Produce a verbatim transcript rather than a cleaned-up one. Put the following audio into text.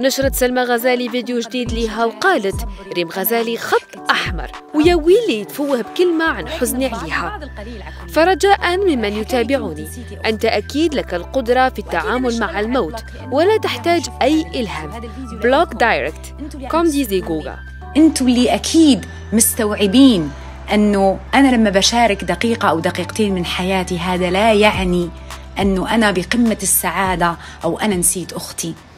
نشرت سلمى غزالي فيديو جديد ليها وقالت ريم غزالي خط أحمر ويا ويلي يتفوه بكلمة عن حزني عليها. فرجاء ممن يتابعني، أنت أكيد لك القدرة في التعامل مع الموت ولا تحتاج أي إلهام. بلوك دايركت كوم دي زي جوجا. أنتوا اللي أكيد مستوعبين أنه أنا لما بشارك دقيقة أو دقيقتين من حياتي هذا لا يعني أنه أنا بقمة السعادة أو أنا نسيت أختي.